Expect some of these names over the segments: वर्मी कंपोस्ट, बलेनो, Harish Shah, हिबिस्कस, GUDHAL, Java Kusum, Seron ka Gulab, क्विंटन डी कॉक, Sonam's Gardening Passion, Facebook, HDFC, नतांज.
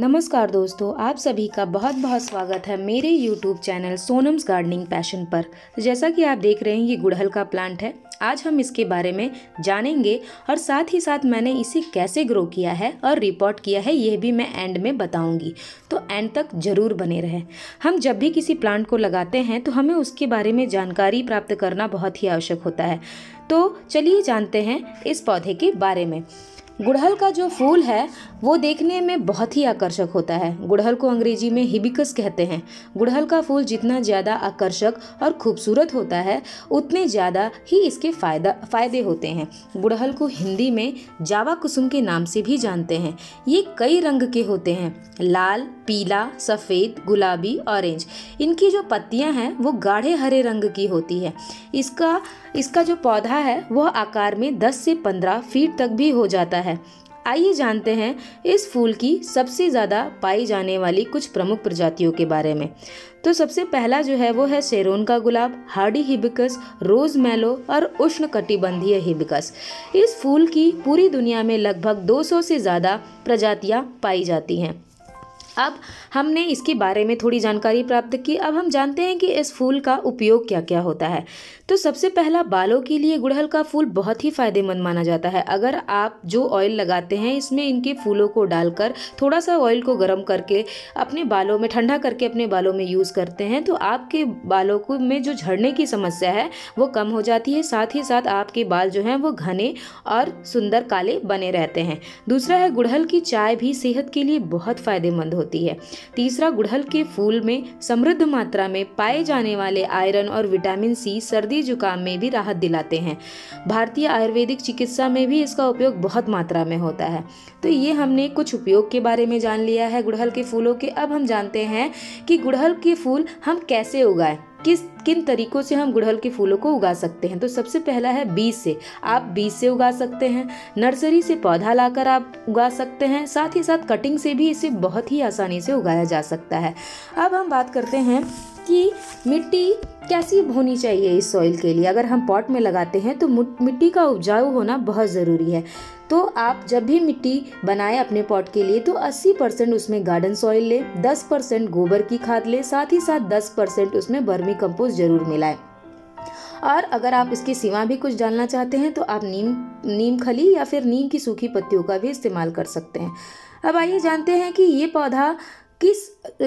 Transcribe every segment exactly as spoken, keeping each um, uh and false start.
नमस्कार दोस्तों, आप सभी का बहुत बहुत स्वागत है मेरे YouTube channel Sonam's gardening passion पर। जैसा कि आप देख रहे हैं, ये गुड़हल का प्लांट है। आज हम इसके बारे में जानेंगे और साथ ही साथ मैंने इसे कैसे ग्रो किया है और रिपोर्ट किया है, यह भी मैं एंड में बताऊंगी, तो एंड तक ज़रूर बने रहें। हम जब भी किसी प्लांट को लगाते हैं तो हमें उसके बारे में जानकारी प्राप्त करना बहुत ही आवश्यक होता है। तो चलिए जानते हैं इस पौधे के बारे में। गुड़हल का जो फूल है वो देखने में बहुत ही आकर्षक होता है। गुड़हल को अंग्रेजी में हिबिस्कस कहते हैं। गुड़हल का फूल जितना ज़्यादा आकर्षक और खूबसूरत होता है उतने ज़्यादा ही इसके फायदा फ़ायदे होते हैं। गुड़हल को हिंदी में जावा कुसुम के नाम से भी जानते हैं। ये कई रंग के होते हैं, लाल, पीला, सफ़ेद, गुलाबी, ऑरेंज। इनकी जो पत्तियां हैं वो गाढ़े हरे रंग की होती है। इसका इसका जो पौधा है वह आकार में दस से पंद्रह फीट तक भी हो जाता है। आइए जानते हैं इस फूल की सबसे ज़्यादा पाई जाने वाली कुछ प्रमुख प्रजातियों के बारे में। तो सबसे पहला जो है वो है सेरोन का गुलाब, हार्डी हिबिस्कस, रोज मैलो और उष्ण कटिबंधीय हिबिस्कस। इस फूल की पूरी दुनिया में लगभग दो सौ से ज़्यादा प्रजातियाँ पाई जाती हैं। अब हमने इसके बारे में थोड़ी जानकारी प्राप्त की। अब हम जानते हैं कि इस फूल का उपयोग क्या क्या होता है। तो सबसे पहला, बालों के लिए गुड़हल का फूल बहुत ही फ़ायदेमंद माना जाता है। अगर आप जो ऑयल लगाते हैं इसमें इनके फूलों को डालकर थोड़ा सा ऑयल को गर्म करके अपने बालों में ठंडा करके अपने बालों में यूज़ करते हैं तो आपके बालों को में जो झड़ने की समस्या है वो कम हो जाती है। साथ ही साथ आपके बाल जो हैं वो घने और सुंदर काले बने रहते हैं। दूसरा है, गुड़हल की चाय भी सेहत के लिए बहुत फ़ायदेमंद होती है है। तीसरा, गुड़हल के फूल में समृद्ध मात्रा में पाए जाने वाले आयरन और विटामिन सी सर्दी जुकाम में भी राहत दिलाते हैं। भारतीय आयुर्वेदिक चिकित्सा में भी इसका उपयोग बहुत मात्रा में होता है। तो ये हमने कुछ उपयोग के बारे में जान लिया है गुड़हल के फूलों के। अब हम जानते हैं कि गुड़हल के फूल हम कैसे उगाएं, किस किन तरीक़ों से हम गुड़हल के फूलों को उगा सकते हैं। तो सबसे पहला है बीज से। आप बीज से उगा सकते हैं, नर्सरी से पौधा लाकर आप उगा सकते हैं, साथ ही साथ कटिंग से भी इसे बहुत ही आसानी से उगाया जा सकता है। अब हम बात करते हैं कि मिट्टी कैसी होनी चाहिए इस सॉइल के लिए। अगर हम पॉट में लगाते हैं तो मिट्टी का उपजाऊ होना बहुत ज़रूरी है। तो आप जब भी मिट्टी बनाएं अपने पॉट के लिए तो अस्सी परसेंट उसमें गार्डन सॉइल लें, दस परसेंट गोबर की खाद लें, साथ ही साथ दस परसेंट उसमें वर्मी कंपोस्ट ज़रूर मिलाएं। और अगर आप इसके सिवा भी कुछ डालना चाहते हैं तो आप नीम नीम खली या फिर नीम की सूखी पत्तियों का भी इस्तेमाल कर सकते हैं। अब आइए जानते हैं कि ये पौधा किस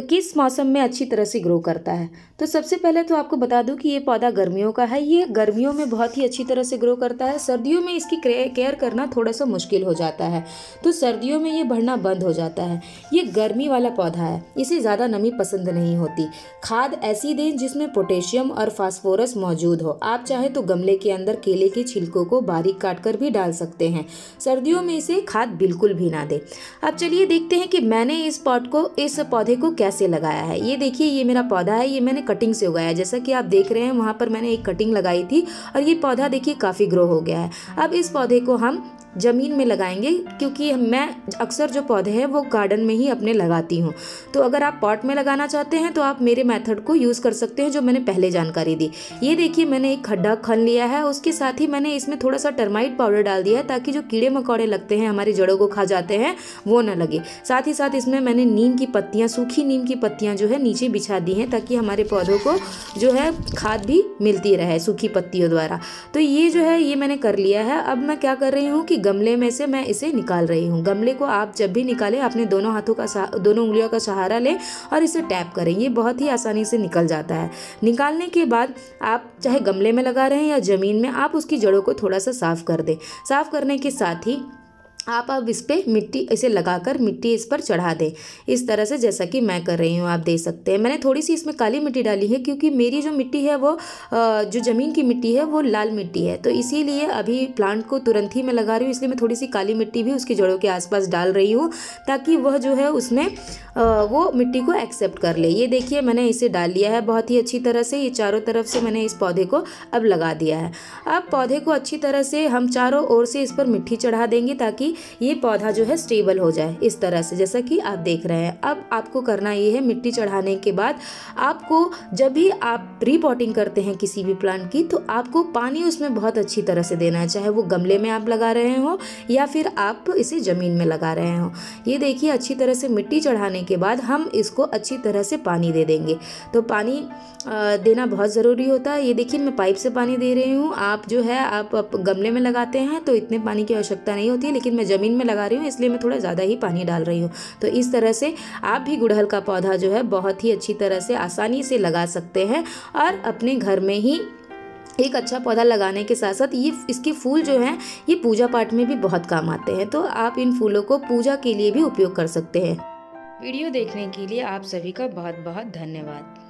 किस मौसम में अच्छी तरह से ग्रो करता है। तो सबसे पहले तो आपको बता दूं कि ये पौधा गर्मियों का है। ये गर्मियों में बहुत ही अच्छी तरह से ग्रो करता है। सर्दियों में इसकी केयर करना थोड़ा सा मुश्किल हो जाता है, तो सर्दियों में ये बढ़ना बंद हो जाता है। ये गर्मी वाला पौधा है, इसे ज़्यादा नमी पसंद नहीं होती। खाद ऐसी दें जिसमें पोटेशियम और फास्फोरस मौजूद हो। आप चाहे तो गमले के अंदर केले के छिलकों को बारीक काट कर भी डाल सकते हैं। सर्दियों में इसे खाद बिल्कुल भी ना दें। अब चलिए देखते हैं कि मैंने इस पॉट को इस पौधे को कैसे लगाया है। ये देखिए, ये मेरा पौधा है। ये मैंने कटिंग से उगाया है। जैसा कि आप देख रहे हैं वहाँ पर मैंने एक कटिंग लगाई थी और ये पौधा देखिए काफ़ी ग्रो हो गया है। अब इस पौधे को हम ज़मीन में लगाएंगे, क्योंकि मैं अक्सर जो पौधे हैं वो गार्डन में ही अपने लगाती हूँ। तो अगर आप पॉट में लगाना चाहते हैं तो आप मेरे मेथड को यूज़ कर सकते हैं जो मैंने पहले जानकारी दी। ये देखिए, मैंने एक खड्डा खन लिया है। उसके साथ ही मैंने इसमें थोड़ा सा टर्माइट पाउडर डाल दिया है ताकि जो कीड़े मकोड़े लगते हैं, हमारी जड़ों को खा जाते हैं, वो ना लगे। साथ ही साथ इसमें मैंने नीम की पत्तियाँ, सूखी नीम की पत्तियाँ जो है नीचे बिछा दी हैं ताकि हमारे पौधों को जो है खाद भी मिलती रहे सूखी पत्तियों द्वारा। तो ये जो है ये मैंने कर लिया है। अब मैं क्या कर रही हूँ कि गमले में से मैं इसे निकाल रही हूँ। गमले को आप जब भी निकालें आपने दोनों हाथों का दोनों उंगलियों का सहारा लें और इसे टैप करें। ये बहुत ही आसानी से निकल जाता है। निकालने के बाद आप चाहे गमले में लगा रहे हैं या ज़मीन में, आप उसकी जड़ों को थोड़ा सा साफ़ कर दें। साफ़ करने के साथ ही आप अब इस पर मिट्टी इसे लगाकर मिट्टी इस पर चढ़ा दें, इस तरह से, जैसा कि मैं कर रही हूँ। आप देख सकते हैं मैंने थोड़ी सी इसमें काली मिट्टी डाली है क्योंकि मेरी जो मिट्टी है वो जो ज़मीन की मिट्टी है वो लाल मिट्टी है, तो इसीलिए अभी प्लांट को तुरंत ही मैं लगा रही हूँ, इसलिए मैं थोड़ी सी काली मिट्टी भी उसकी जड़ों के आसपास डाल रही हूँ ताकि वह जो है उसमें वो मिट्टी को एक्सेप्ट कर ले। ये देखिए, मैंने इसे डाल लिया है बहुत ही अच्छी तरह से। ये चारों तरफ से मैंने इस पौधे को अब लगा दिया है। अब पौधे को अच्छी तरह से हम चारों ओर से इस पर मिट्टी चढ़ा देंगे ताकि ये पौधा जो है स्टेबल हो जाए इस तरह से, जैसा कि आप देख रहे हैं। अब आपको करना ये है, मिट्टी चढ़ाने के बाद आपको जब भी आप रीपॉटिंग करते हैं किसी भी प्लांट की तो आपको पानी उसमें बहुत अच्छी तरह से देना है, चाहे वो गमले में आप लगा रहे हो या फिर आप इसे ज़मीन में लगा रहे हो। ये देखिए अच्छी तरह से मिट्टी चढ़ाने के बाद हम इसको अच्छी तरह से पानी दे देंगे। तो पानी देना बहुत ज़रूरी होता है। ये देखिए मैं पाइप से पानी दे रही हूँ। आप जो है आप, आप गमले में लगाते हैं तो इतने पानी की आवश्यकता नहीं होती, लेकिन मैं ज़मीन में लगा रही हूँ इसलिए मैं थोड़ा ज़्यादा ही पानी डाल रही हूँ। तो इस तरह से आप भी गुड़हल का पौधा जो है बहुत ही अच्छी तरह से आसानी से लगा सकते हैं और अपने घर में ही एक अच्छा पौधा लगाने के साथ साथ ये इसके फूल जो हैं ये पूजा पाठ में भी बहुत काम आते हैं। तो आप इन फूलों को पूजा के लिए भी उपयोग कर सकते हैं। वीडियो देखने के लिए आप सभी का बहुत बहुत धन्यवाद।